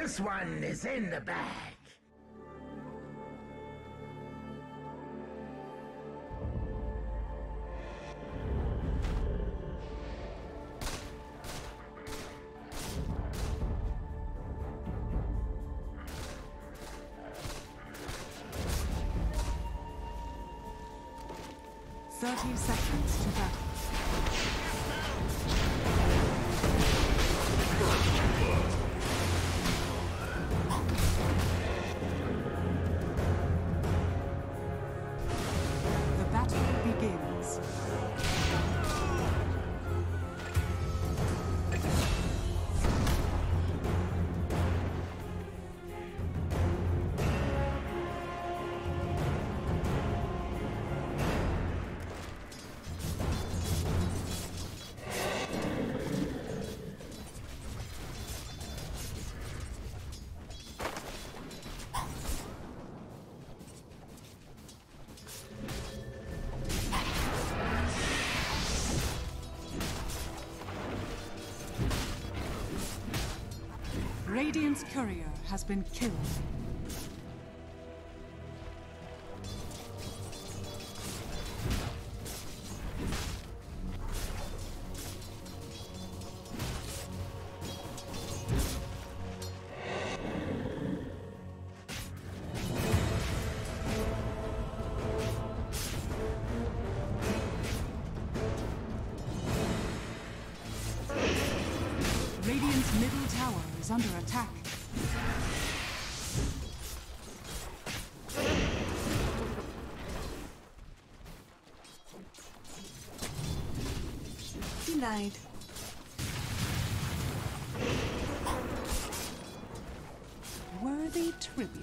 This one is in the bag. Radiant's courier has been killed. Radiant's middle tower is under attack. Denied. Worthy tribute.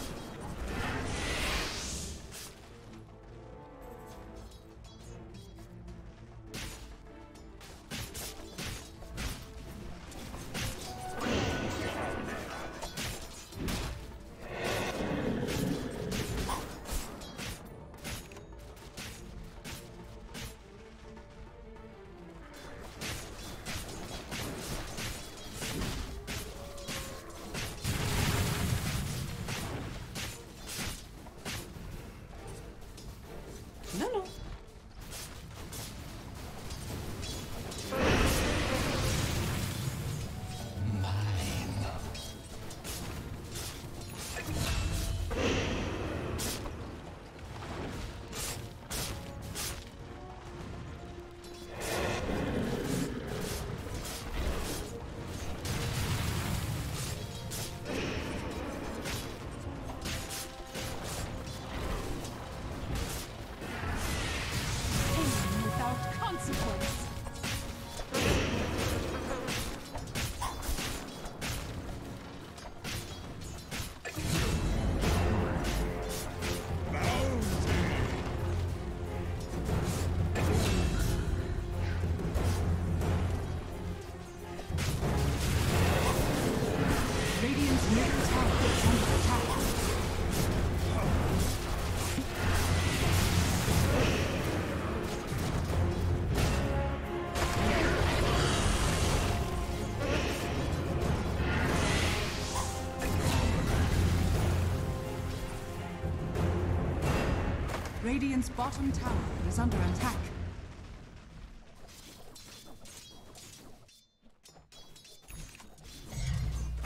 Radiant's bottom tower is under attack.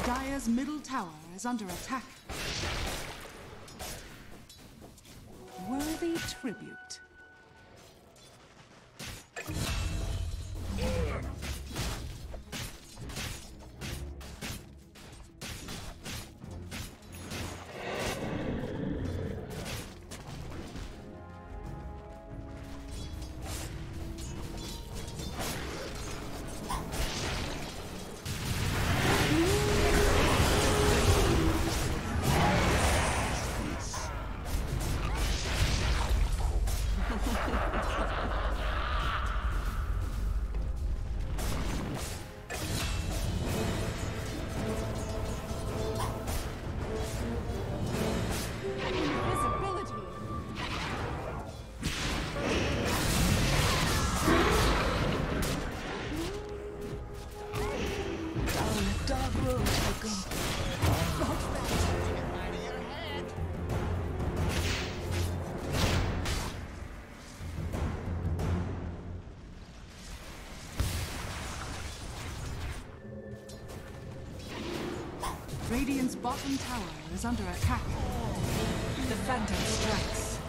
Dire's middle tower is under attack. Worthy tribute. Radiant's bottom tower is under attack. The Phantom strikes.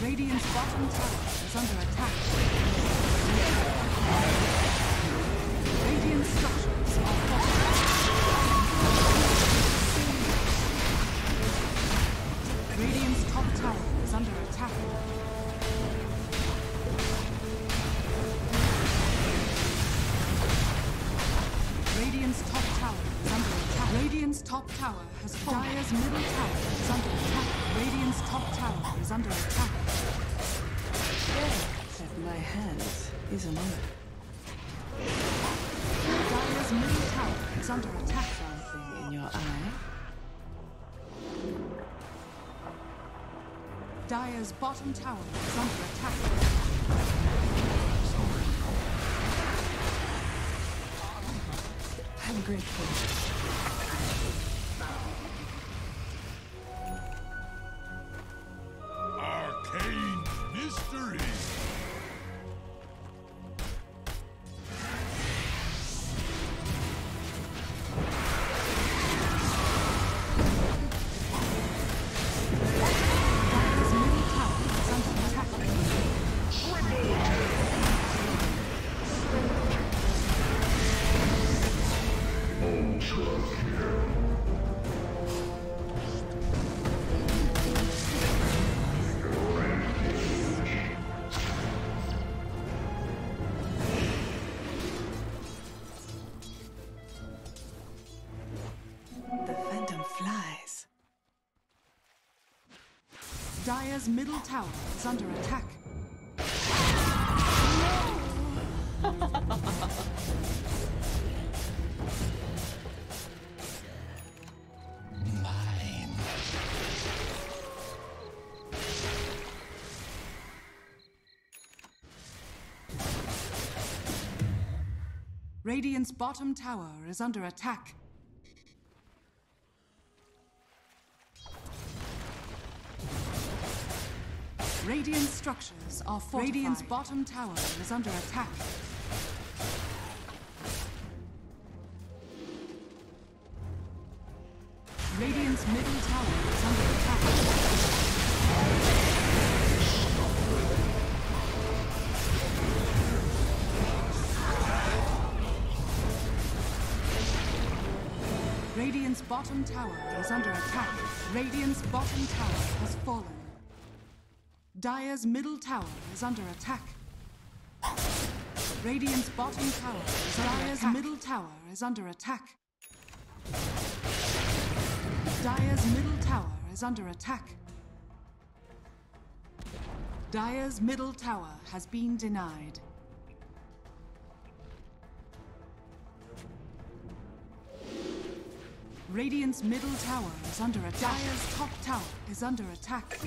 Radiant's bottom tower is under attack. Radiant structures are falling. Radiant's top tower is under attack. Radiant's top tower is under attack. Radiant's top tower has fallen. Dire's middle tower is under attack. Radiant's top tower is under attack. At my hands is an honor. Dire's middle tower is under attack. Something in your eye. Dire's bottom tower is under attack. I'm grateful. Dire's middle tower is under attack. No! Mine. Radiant's bottom tower is under attack. Radiant structures are fortified. Radiant's bottom tower is under attack. Radiant's middle tower is under attack. Radiant's bottom tower is under attack. Radiant's bottom tower has fallen. Dire's middle tower is under attack. Radiant's bottom tower is under attack. Dire's middle tower is under attack. Dire's middle tower is under attack. Dire's middle tower has been denied. Radiant's middle tower is under attack. Dire's top tower is under attack.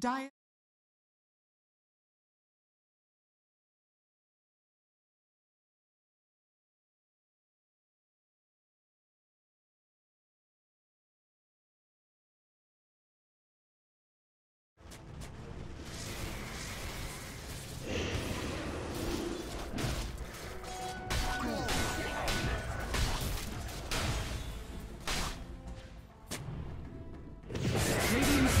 Dire. Radiant's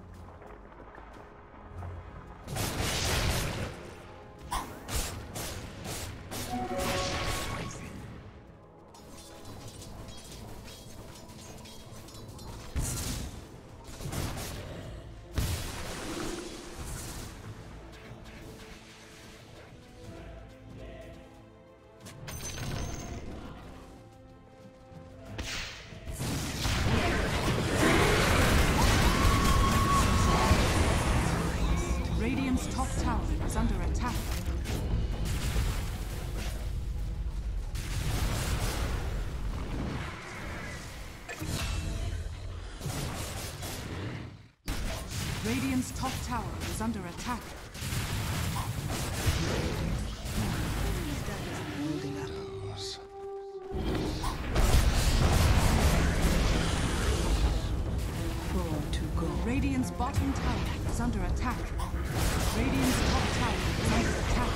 Radiant's top tower is under attack. Radiant's bottom tower is under attack. Radiant's top tower is under attack.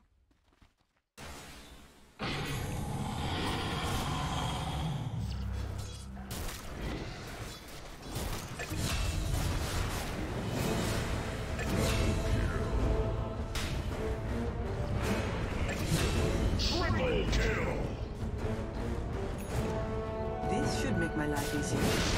Triple kill! This should make my life easier.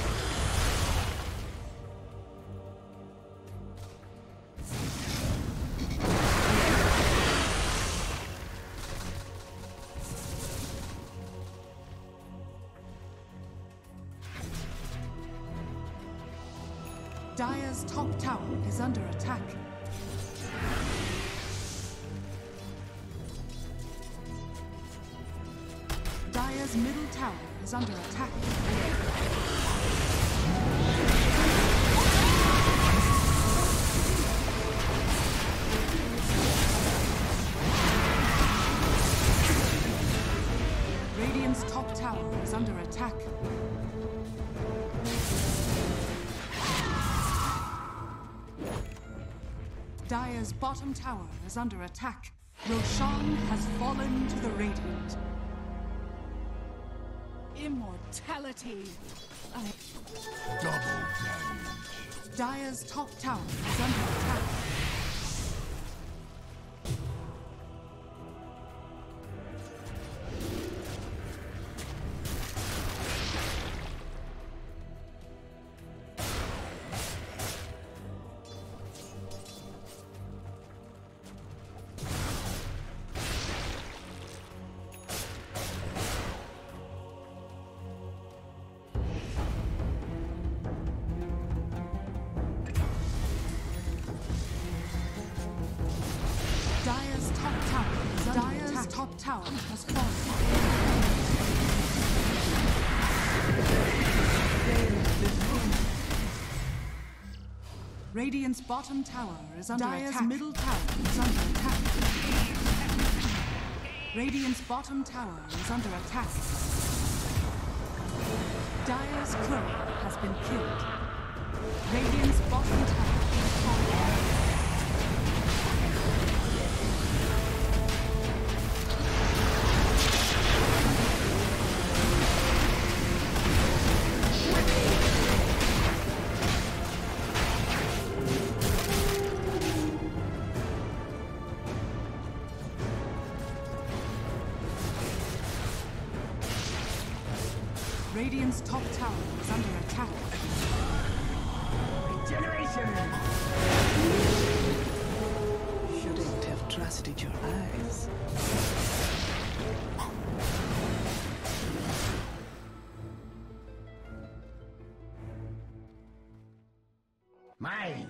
Dire's top tower is under attack. Dire's middle tower is under attack. Radiant's top tower is under attack. Dire's bottom tower is under attack. Roshan has fallen to the Radiant. Immortality! Double damage! Dire's top tower is under attack. Top tower has fallen. Radiant's bottom tower is under attack. Dire's middle tower is under attack. Radiant's bottom tower is under attack. Dire's crow has been killed. Radiant's bottom tower has fallen. Radiant's top tower is under attack. Regeneration! Shouldn't have trusted your eyes. Mine!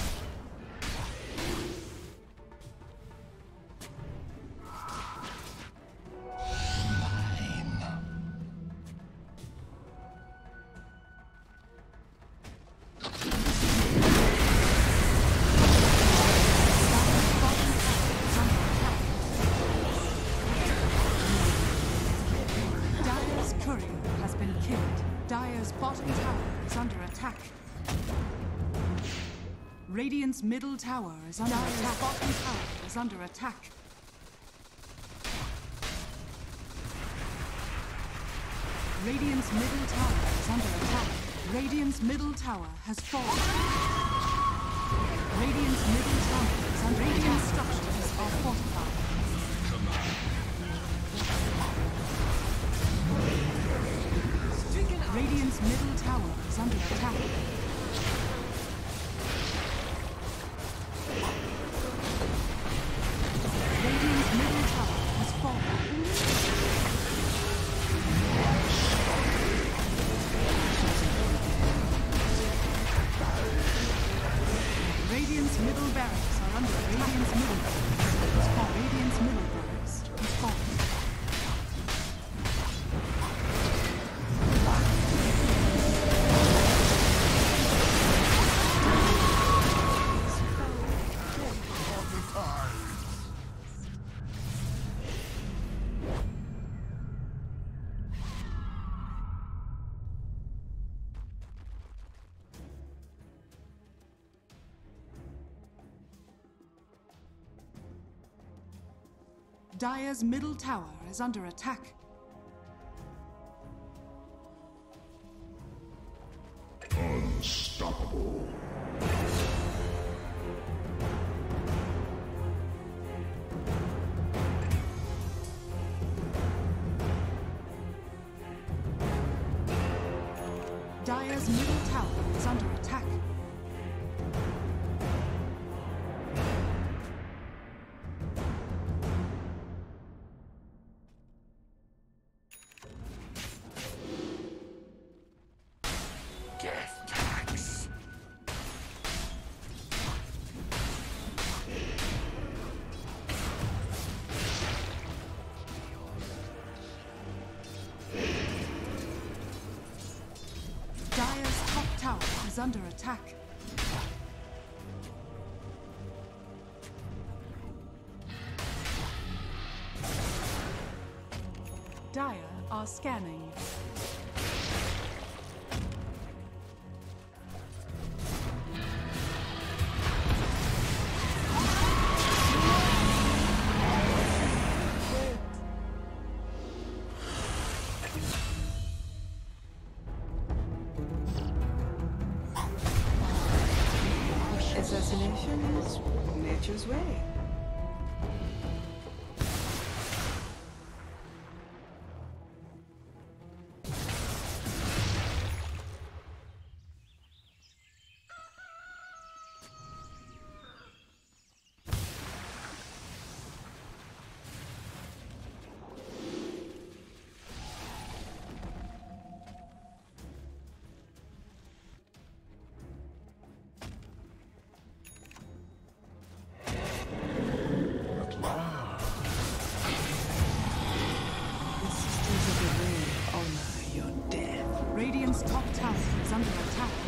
Dire's courier has been killed. Dire's bottom tower is under attack. Radiant's middle tower is under attack. Bottom tower is under attack. Radiant's middle tower is under attack. Radiant's middle tower has fallen. Radiant's middle tower is under attack. Radiant structures are fortified. Radiant's middle tower is under attack. Dire's middle tower is under attack. Unstoppable. Dire's middle tower is under attack. Is under attack. Dire are scanning. Assassination is nature's way.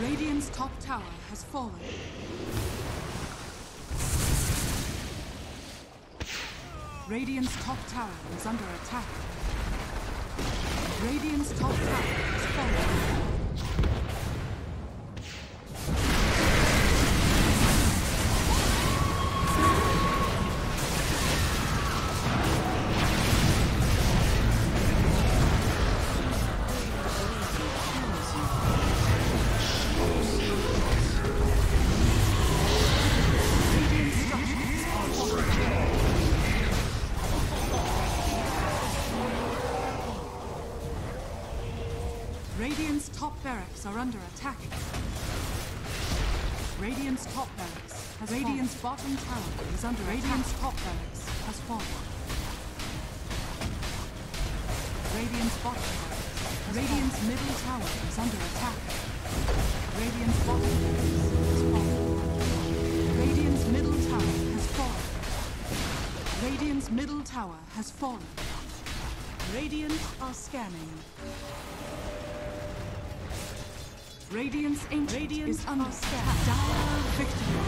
Radiant's top tower has fallen. Radiant's top tower is under attack. Radiant's top tower has fallen. top barracks are under attack. Radiant's top barracks has fallen. Radiant's bottom tower is under attack. Radiant's top barracks has fallen. Radiant's bottom barracks. Radiant's middle tower is under attack. Radiant's bottom barracks has fallen. Radiant's middle tower has fallen. Radiant's middle tower has fallen. Radiant are scanning. Radiant's ancient is under attack. Dire victory.